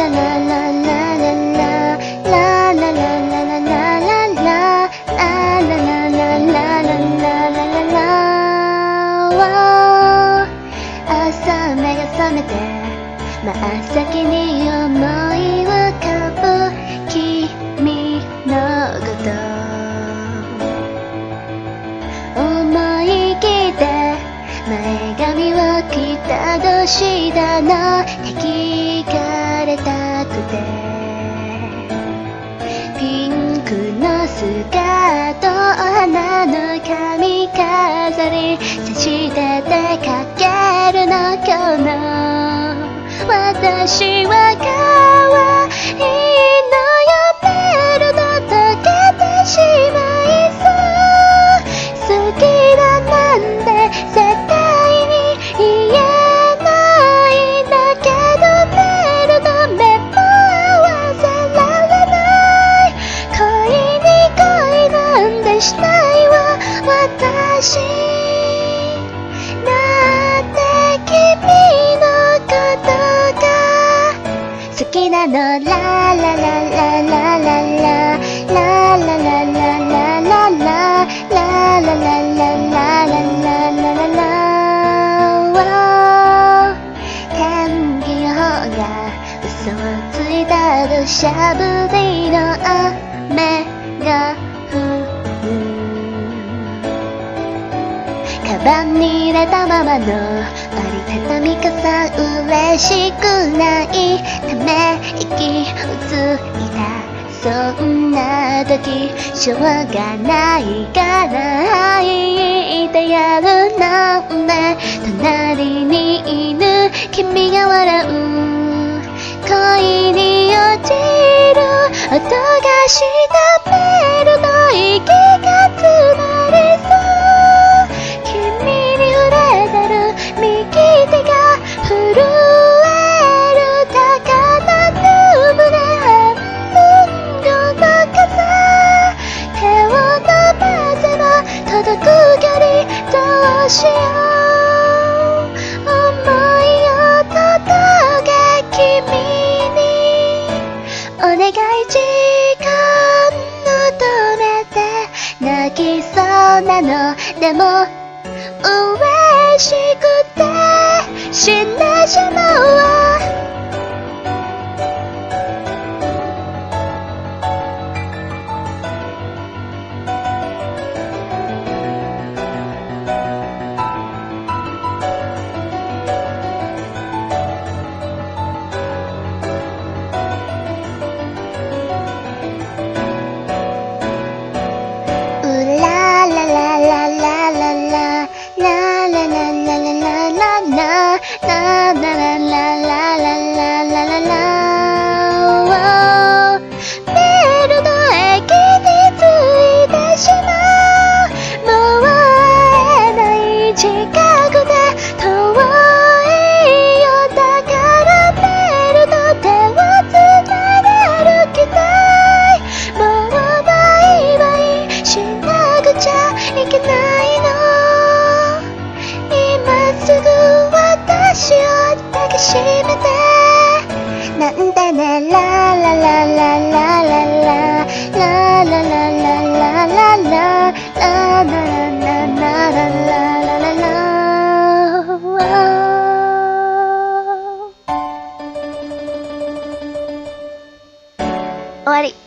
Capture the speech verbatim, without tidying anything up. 終わり。